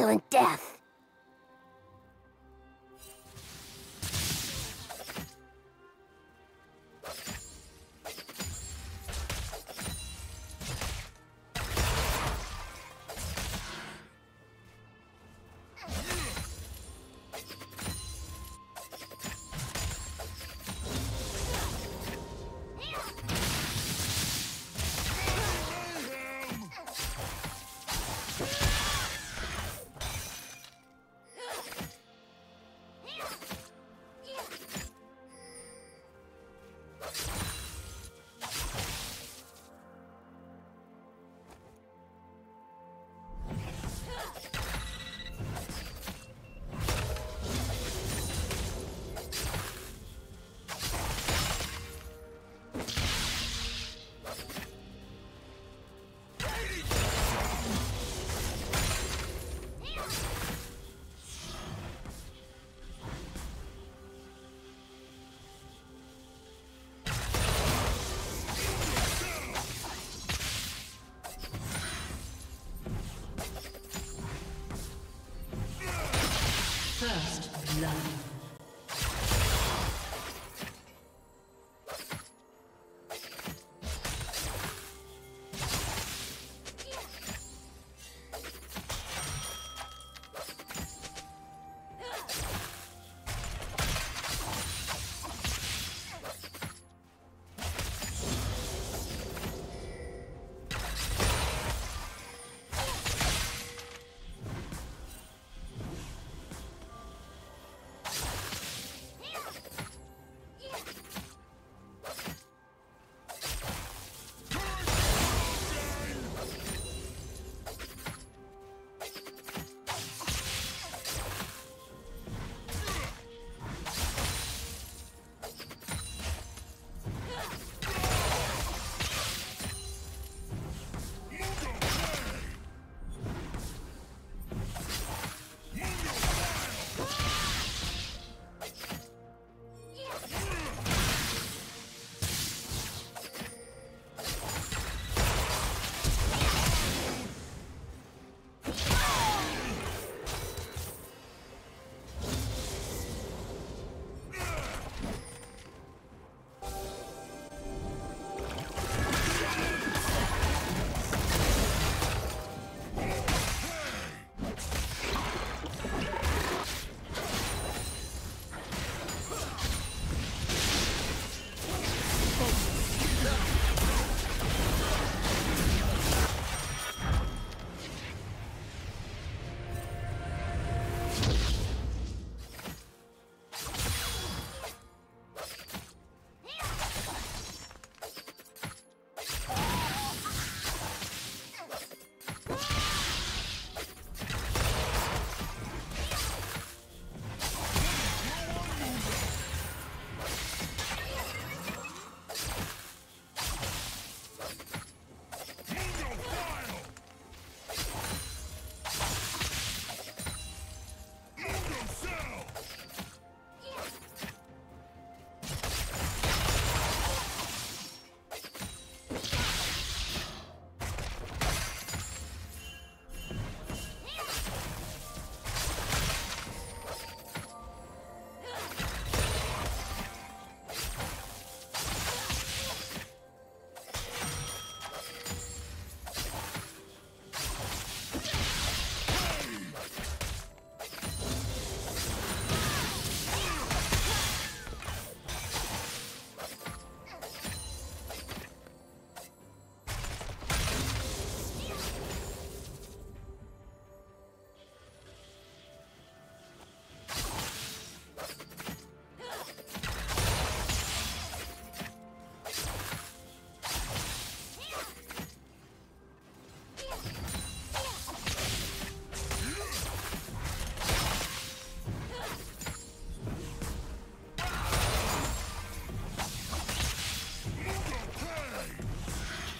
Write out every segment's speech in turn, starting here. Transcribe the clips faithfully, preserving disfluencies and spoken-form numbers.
violent death. First love.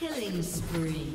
Killing spree.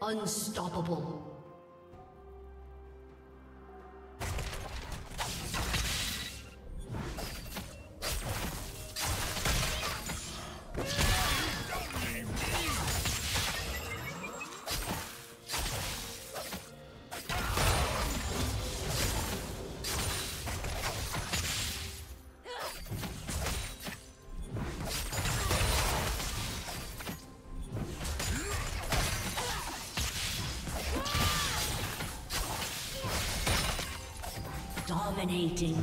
Unstoppable. Dominating.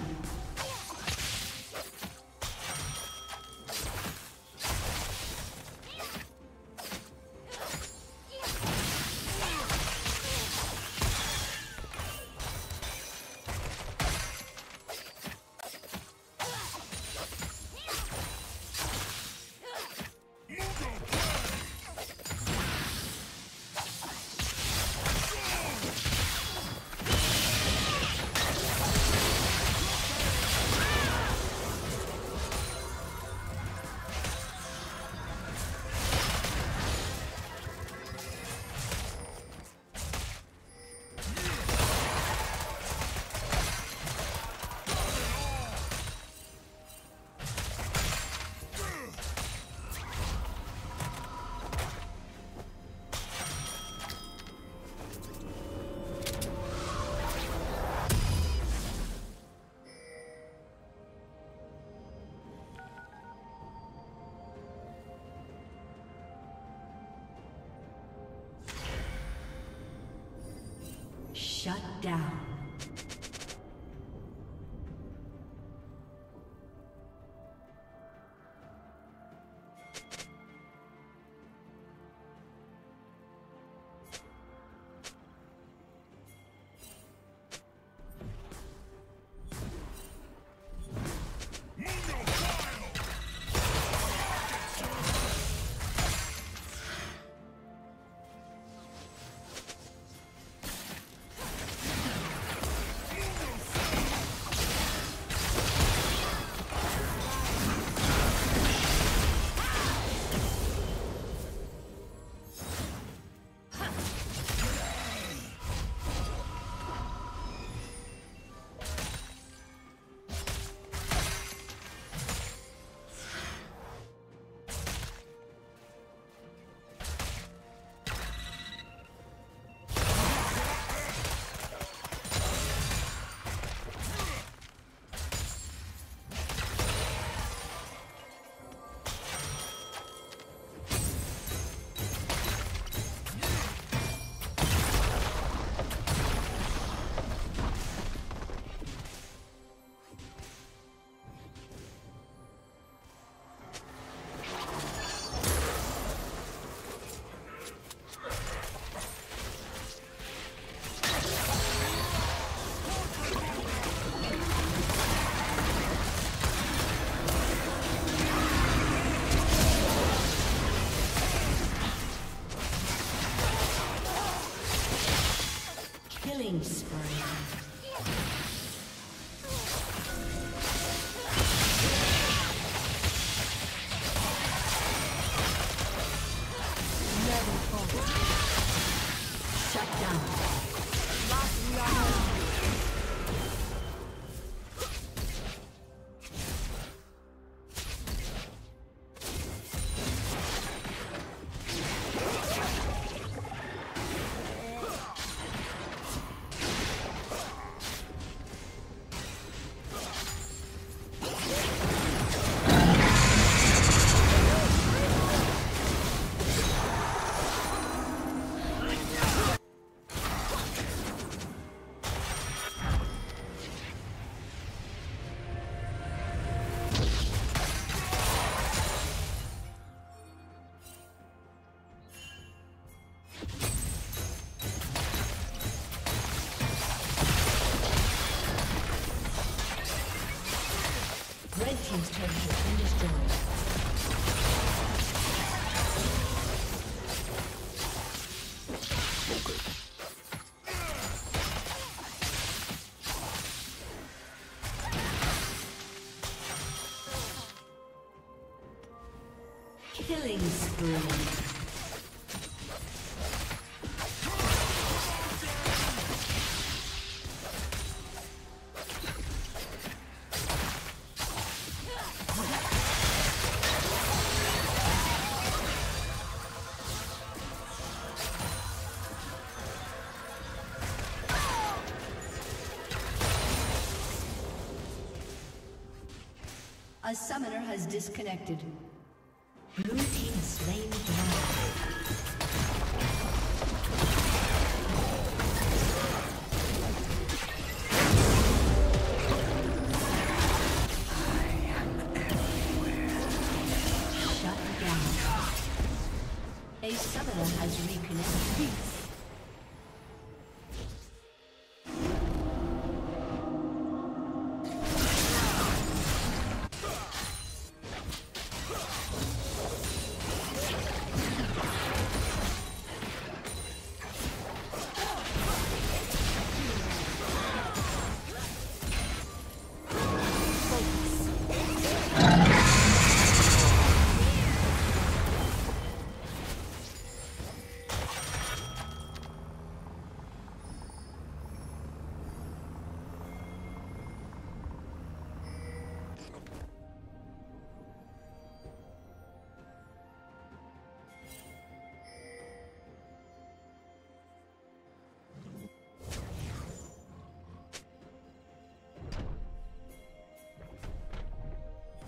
Shut down. team's turret has been destroyed. Killing spree. A summoner has disconnected. Blue team slain the dragon.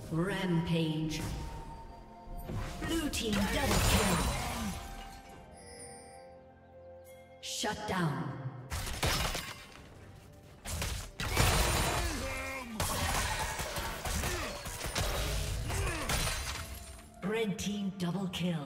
Rampage. Blue team double kill. Shut down. Red team double kill.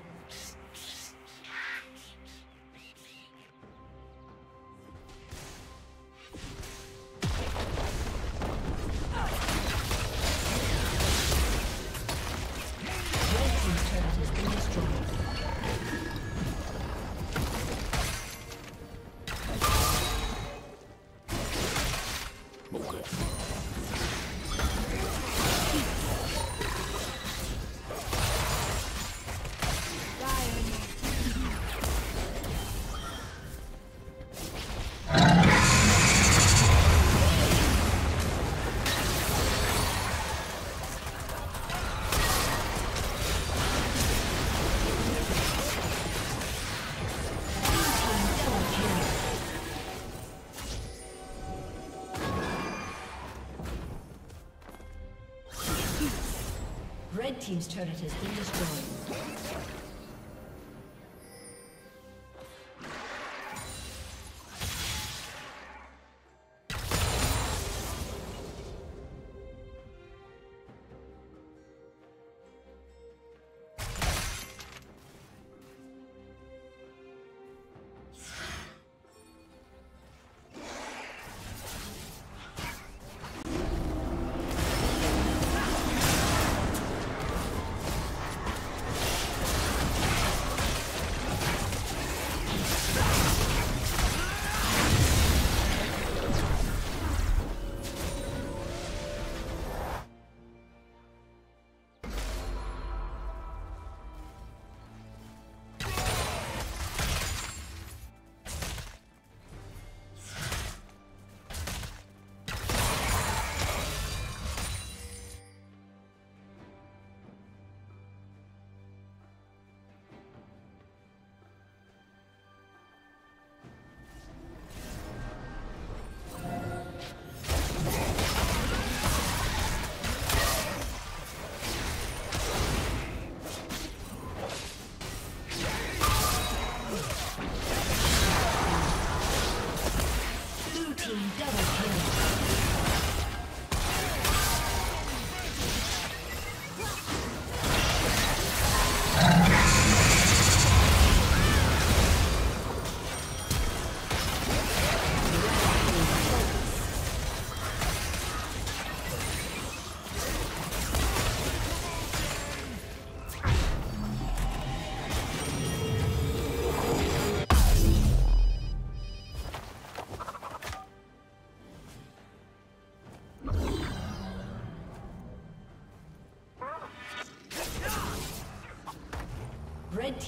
Team's turret has been destroyed. Red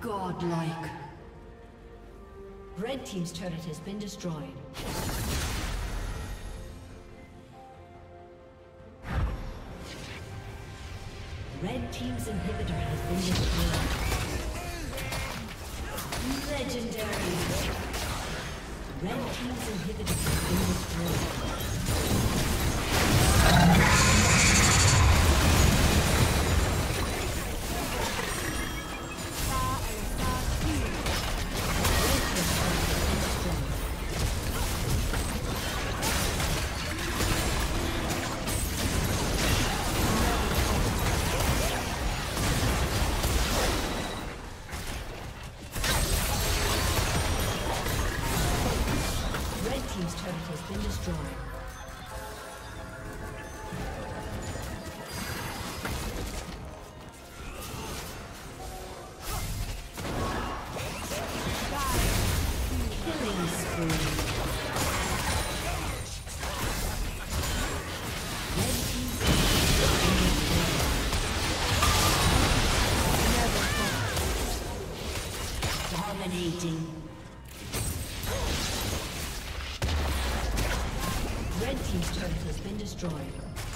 Godlike. Red team's turret has been destroyed. Red team's inhibitor has been destroyed. Legendary. Red team's inhibitor has been destroyed. Red team's turret has been destroyed.